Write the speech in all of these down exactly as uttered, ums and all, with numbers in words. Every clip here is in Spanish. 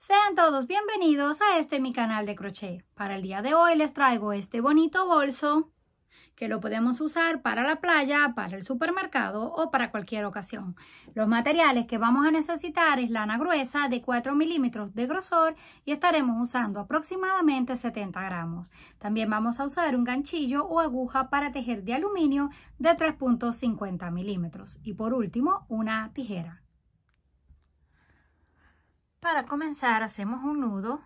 Sean todos bienvenidos a este mi canal de crochet. Para el día de hoy les traigo este bonito bolso que lo podemos usar para la playa, para el supermercado o para cualquier ocasión. Los materiales que vamos a necesitar es lana gruesa de cuatro milímetros de grosor y estaremos usando aproximadamente setenta gramos. También vamos a usar un ganchillo o aguja para tejer de aluminio de tres punto cincuenta milímetros y por último una tijera. Para comenzar hacemos un nudo,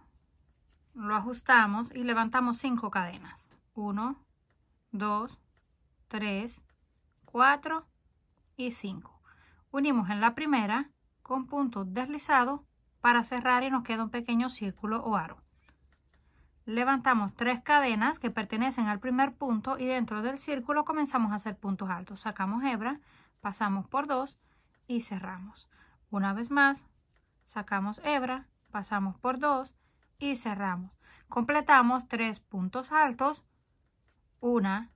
lo ajustamos y levantamos cinco cadenas. uno, dos, tres, cuatro y cinco. Unimos en la primera con puntos deslizados para cerrar y nos queda un pequeño círculo o aro. Levantamos tres cadenas que pertenecen al primer punto y dentro del círculo comenzamos a hacer puntos altos. Sacamos hebra, pasamos por dos y cerramos. Una vez más, sacamos hebra, pasamos por dos y cerramos. Completamos tres puntos altos, una,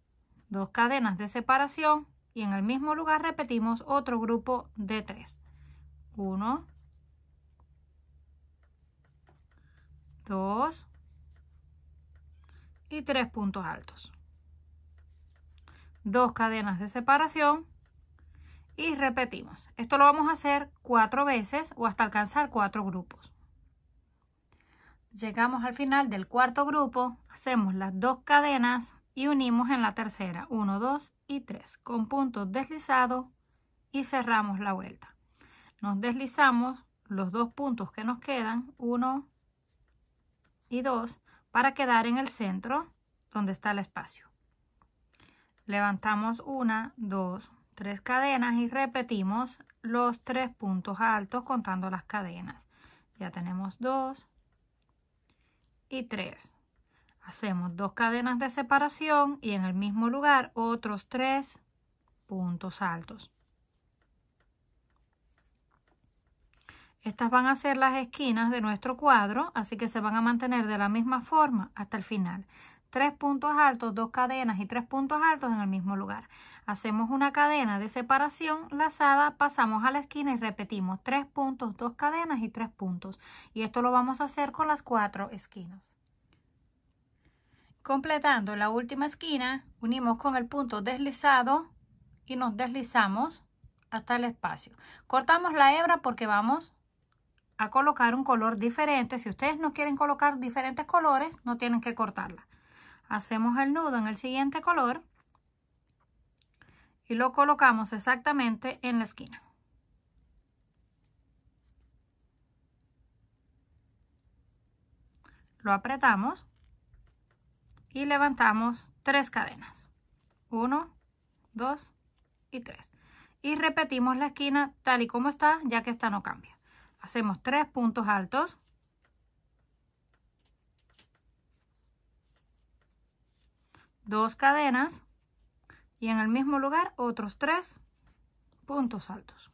dos cadenas de separación y en el mismo lugar repetimos otro grupo de tres. Uno, dos y tres puntos altos. Dos cadenas de separación y repetimos. Esto lo vamos a hacer cuatro veces o hasta alcanzar cuatro grupos. Llegamos al final del cuarto grupo, hacemos las dos cadenas y unimos en la tercera uno, dos y tres con puntos deslizados y cerramos la vuelta. Nos deslizamos los dos puntos que nos quedan, uno y dos, para quedar en el centro donde está el espacio. Levantamos una, dos, tres cadenas y repetimos los tres puntos altos contando las cadenas. Ya tenemos dos y tres. Hacemos dos cadenas de separación y en el mismo lugar otros tres puntos altos. Estas van a ser las esquinas de nuestro cuadro, así que se van a mantener de la misma forma hasta el final. Tres puntos altos, dos cadenas y tres puntos altos en el mismo lugar. Hacemos una cadena de separación lazada, pasamos a la esquina y repetimos tres puntos, dos cadenas y tres puntos. Y esto lo vamos a hacer con las cuatro esquinas. Completando la última esquina, unimos con el punto deslizado y nos deslizamos hasta el espacio. Cortamos la hebra porque vamos a colocar un color diferente. Si ustedes no quieren colocar diferentes colores, no tienen que cortarla. Hacemos el nudo en el siguiente color y lo colocamos exactamente en la esquina. Lo apretamos y levantamos tres cadenas, uno, dos y tres, y repetimos la esquina tal y como está, ya que esta no cambia. Hacemos tres puntos altos, dos cadenas y en el mismo lugar otros tres puntos altos.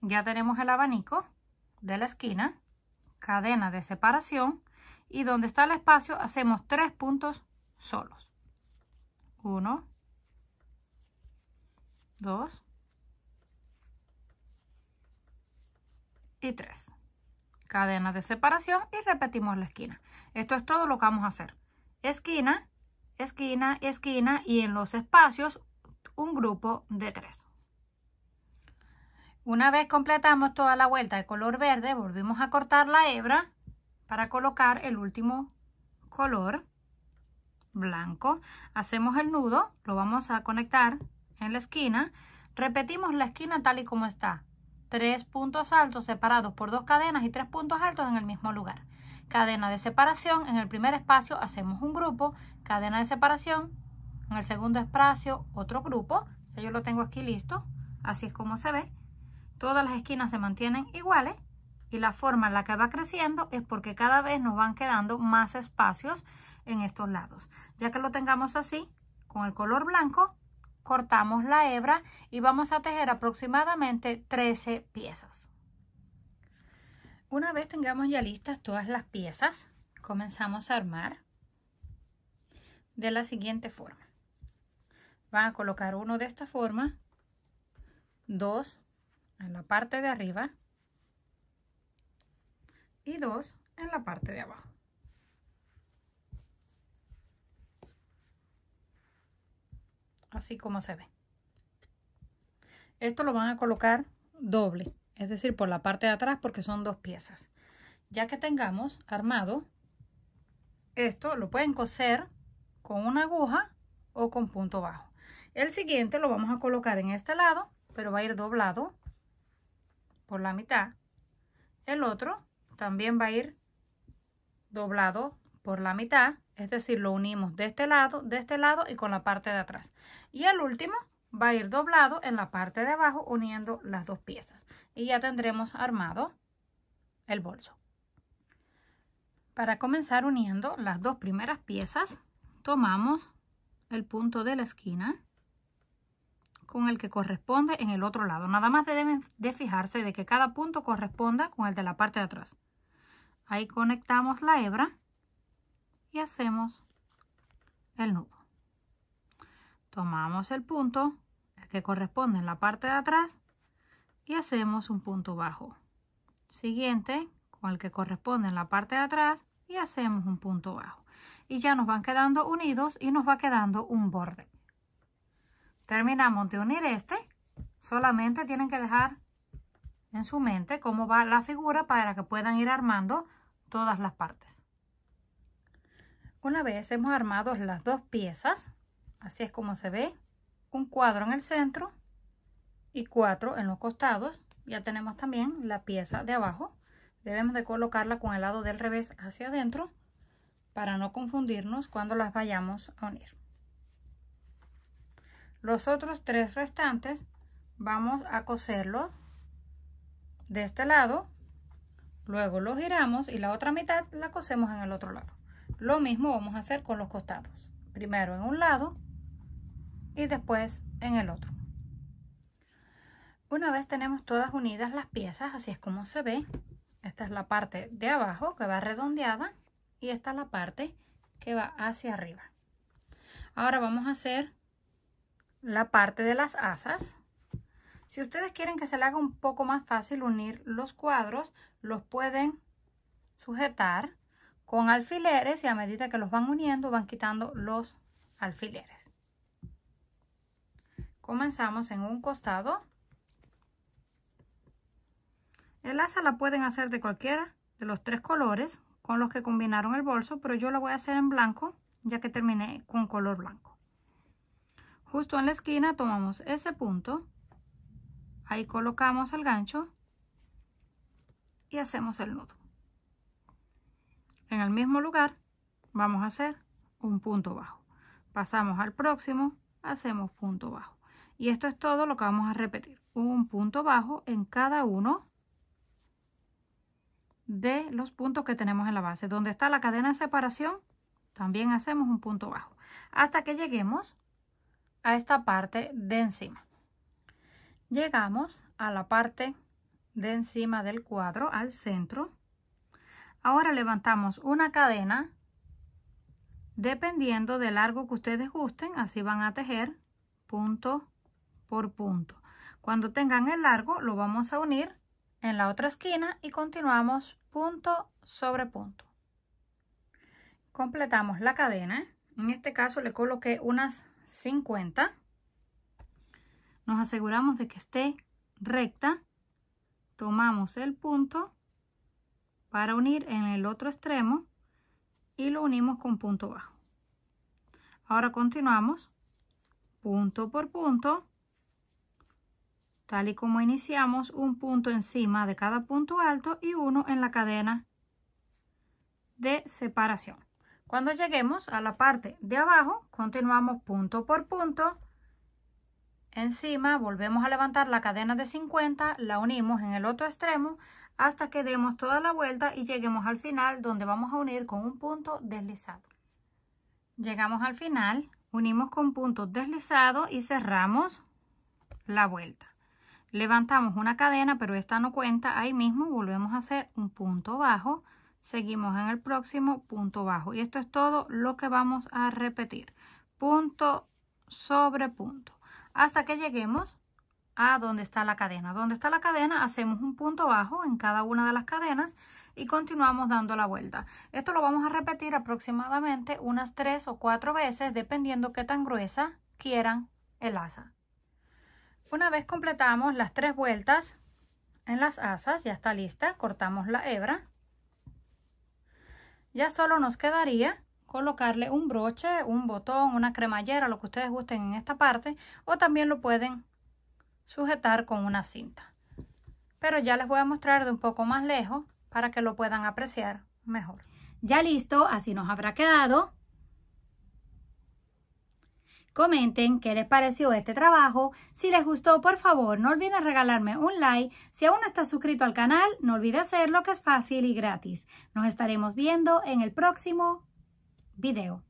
Ya tenemos el abanico de la esquina, cadena de separación y donde está el espacio hacemos tres puntos solos. uno, dos y tres. Cadena de separación y repetimos la esquina. Esto es todo lo que vamos a hacer. Esquina, esquina, esquina y en los espacios un grupo de tres. Una vez completamos toda la vuelta de color verde, volvimos a cortar la hebra para colocar el último color blanco. Hacemos el nudo, lo vamos a conectar en la esquina. Repetimos la esquina tal y como está. Tres puntos altos separados por dos cadenas y tres puntos altos en el mismo lugar. Cadena de separación, en el primer espacio hacemos un grupo. Cadena de separación, en el segundo espacio otro grupo. Yo lo tengo aquí listo, así es como se ve. Todas las esquinas se mantienen iguales y la forma en la que va creciendo es porque cada vez nos van quedando más espacios en estos lados. Ya que lo tengamos así, con el color blanco, cortamos la hebra y vamos a tejer aproximadamente trece piezas. Una vez tengamos ya listas todas las piezas, comenzamos a armar de la siguiente forma. van a colocar uno de esta forma, dos en la parte de arriba y dos en la parte de abajo. Así como se ve. Esto lo van a colocar doble, es decir, por la parte de atrás, porque son dos piezas. Ya que tengamos armado, esto lo pueden coser con una aguja o con punto bajo. El siguiente lo vamos a colocar en este lado, pero va a ir doblado por la mitad. El otro también va a ir doblado por la mitad, es decir, lo unimos de este lado, de este lado y con la parte de atrás. Y el último va a ir doblado en la parte de abajo, uniendo las dos piezas. Y ya tendremos armado el bolso. Para comenzar uniendo las dos primeras piezas, tomamos el punto de la esquina con el que corresponde en el otro lado. Nada más deben de fijarse de que cada punto corresponda con el de la parte de atrás. Ahí conectamos la hebra y hacemos el nudo. Tomamos el punto que corresponde en la parte de atrás y hacemos un punto bajo. Siguiente con el que corresponde en la parte de atrás y hacemos un punto bajo. Y ya nos van quedando unidos y nos va quedando un borde. Terminamos de unir este. Solamente tienen que dejar en su mente cómo va la figura para que puedan ir armando todas las partes. Una vez hemos armado las dos piezas, así es como se ve, un cuadro en el centro y cuatro en los costados. Ya tenemos también la pieza de abajo. Debemos de colocarla con el lado del revés hacia adentro para no confundirnos cuando las vayamos a unir. Los otros tres restantes vamos a coserlos de este lado, luego los giramos y la otra mitad la cosemos en el otro lado. Lo mismo vamos a hacer con los costados, primero en un lado y después en el otro. Una vez tenemos todas unidas las piezas, así es como se ve. Esta es la parte de abajo que va redondeada y esta es la parte que va hacia arriba. Ahora vamos a hacer la parte de las asas. Si ustedes quieren que se le haga un poco más fácil unir los cuadros, los pueden sujetar con alfileres y a medida que los van uniendo van quitando los alfileres. Comenzamos en un costado. El asa la pueden hacer de cualquiera de los tres colores con los que combinaron el bolso, pero yo la voy a hacer en blanco ya que terminé con color blanco. Justo en la esquina tomamos ese punto, ahí colocamos el gancho y hacemos el nudo. En el mismo lugar vamos a hacer un punto bajo. Pasamos al próximo, hacemos punto bajo. Y esto es todo lo que vamos a repetir. Un punto bajo en cada uno de los puntos que tenemos en la base. Donde está la cadena de separación, también hacemos un punto bajo. Hasta que lleguemos a esta parte de encima. Llegamos a la parte de encima del cuadro, al centro. Ahora levantamos una cadena, dependiendo del largo que ustedes gusten, así van a tejer punto por punto. Cuando tengan el largo lo vamos a unir en la otra esquina y continuamos punto sobre punto. Completamos la cadena, en este caso le coloqué unas cincuenta. Nos aseguramos de que esté recta, tomamos el punto para unir en el otro extremo y lo unimos con punto bajo. Ahora continuamos punto por punto, tal y como iniciamos, un punto encima de cada punto alto y uno en la cadena de separación. Cuando lleguemos a la parte de abajo, continuamos punto por punto, encima volvemos a levantar la cadena de cincuenta, la unimos en el otro extremo, hasta que demos toda la vuelta y lleguemos al final donde vamos a unir con un punto deslizado. Llegamos al final, unimos con punto deslizado y cerramos la vuelta. Levantamos una cadena, pero esta no cuenta, ahí mismo volvemos a hacer un punto bajo, seguimos en el próximo punto bajo y esto es todo lo que vamos a repetir. Punto sobre punto hasta que lleguemos a donde está la cadena. Donde está la cadena hacemos un punto bajo en cada una de las cadenas y continuamos dando la vuelta. Esto lo vamos a repetir aproximadamente unas tres o cuatro veces, dependiendo qué tan gruesa quieran el asa. Una vez completamos las tres vueltas en las asas, ya está lista, cortamos la hebra. Ya solo nos quedaría colocarle un broche, un botón, una cremallera, lo que ustedes gusten en esta parte, o también lo pueden sujetar con una cinta, pero ya les voy a mostrar de un poco más lejos para que lo puedan apreciar mejor. Ya listo, así nos habrá quedado. Comenten qué les pareció este trabajo. Si les gustó, por favor no olviden regalarme un like. Si aún no estás suscrito al canal, no olvides hacerlo, que es fácil y gratis. Nos estaremos viendo en el próximo video.